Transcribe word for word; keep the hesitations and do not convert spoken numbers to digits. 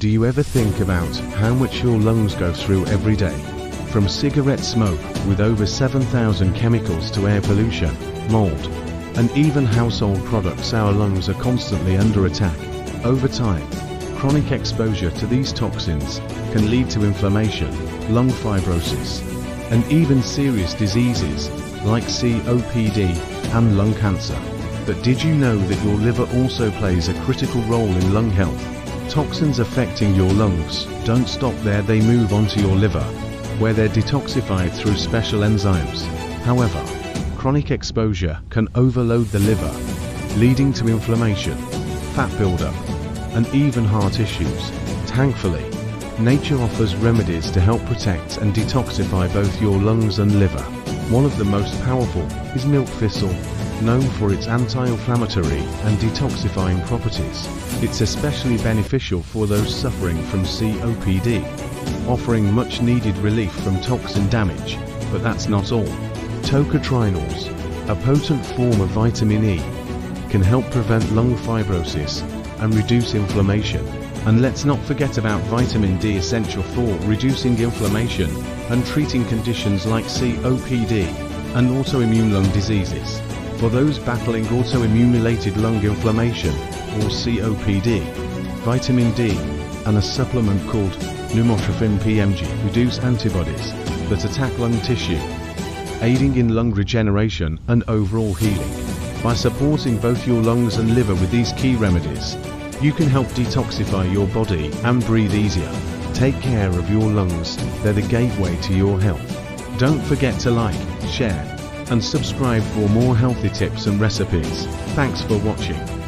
Do you ever think about how much your lungs go through every day? From cigarette smoke, with over seven thousand chemicals, to air pollution, mold, and even household products, our lungs are constantly under attack. Over time, chronic exposure to these toxins can lead to inflammation, lung fibrosis, and even serious diseases like C O P D and lung cancer. But did you know that your liver also plays a critical role in lung health? Toxins affecting your lungs don't stop there, they move onto your liver, where they're detoxified through special enzymes. However, chronic exposure can overload the liver, leading to inflammation, fat buildup, and even heart issues. Thankfully, nature offers remedies to help protect and detoxify both your lungs and liver. One of the most powerful is milk thistle, known for its anti-inflammatory and detoxifying properties. It's especially beneficial for those suffering from C O P D, offering much needed relief from toxin damage. But that's not all. Tocotrienols, a potent form of vitamin E, can help prevent lung fibrosis and reduce inflammation. And let's not forget about vitamin D, essential for reducing inflammation and treating conditions like C O P D and autoimmune lung diseases. For those battling autoimmune-related lung inflammation, or C O P D, vitamin D and a supplement called pneumotrophin P M G reduce antibodies that attack lung tissue, aiding in lung regeneration and overall healing. By supporting both your lungs and liver with these key remedies, you can help detoxify your body and breathe easier. Take care of your lungs, they're the gateway to your health. Don't forget to like, share, and subscribe for more healthy tips and recipes. Thanks for watching.